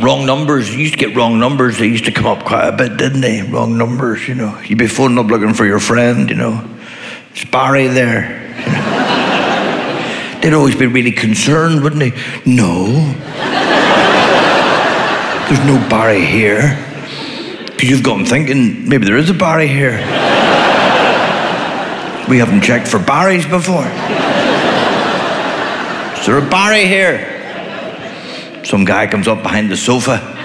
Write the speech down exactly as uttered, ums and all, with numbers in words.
Wrong numbers. You used to get wrong numbers. They used to come up quite a bit, didn't they? Wrong numbers, you know. You'd be phoning up looking for your friend, you know. It's Barry there. You know. They'd always be really concerned, wouldn't they? No. There's no Barry here. Because you've got them thinking, maybe there is a Barry here. We haven't checked for Barrys before. Is there a Barry here? Some guy comes up behind the sofa.